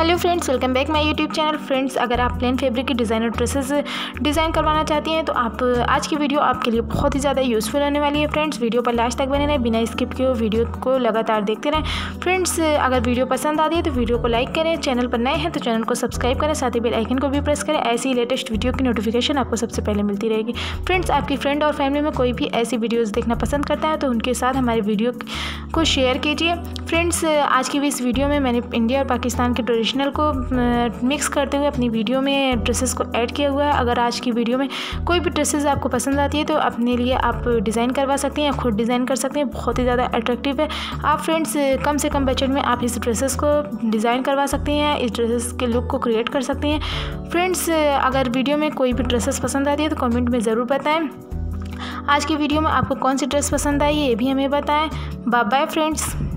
Hello friends, welcome back my YouTube channel. Friends, अगर आप plain fabric की designer dresses design करवाना चाहती हैं तो आप आज की वीडियो आपके लिए बहुत ही ज़्यादा यूज़फुल होने वाली है। फ्रेंड्स, वीडियो पर लास्ट तक बने रहें, बिना स्किप किए वीडियो को लगातार देखते रहें। फ्रेंड्स, अगर वीडियो पसंद आती है तो वीडियो को लाइक करें, चैनल पर नए हैं तो चैनल को सब्सक्राइब करें, साथ ही बेल आइकन को भी प्रेस करें। ऐसी ही लेटेस्ट वीडियो की नोटिफिकेशन आपको सबसे पहले मिलती रहेगी। फ्रेंड्स, आपकी फ्रेंड और फैमिली में कोई भी ऐसी वीडियोज़ देखना पसंद करता है तो उनके साथ हमारे वीडियो को शेयर कीजिए। फ्रेंड्स, आज की इस वीडियो में मैंने इंडिया और पाकिस्तान के ट्रेडिशनल को मिक्स करते हुए अपनी वीडियो में ड्रेसेस को ऐड किया हुआ है। अगर आज की वीडियो में कोई भी ड्रेसेस आपको पसंद आती है तो अपने लिए आप डिज़ाइन करवा सकते हैं या खुद डिज़ाइन कर सकते हैं। बहुत ही ज़्यादा अट्रैक्टिव है। आप फ्रेंड्स कम से कम बजट में आप इस ड्रेसेस को डिज़ाइन करवा सकते हैं, इस ड्रेसेस के लुक को क्रिएट कर सकते हैं। फ्रेंड्स, अगर वीडियो में कोई भी ड्रेसेस पसंद आती है तो कमेंट में ज़रूर बताएं। आज की वीडियो में आपको कौन सी ड्रेस पसंद आई ये भी हमें बताएँ। Bye bye friends.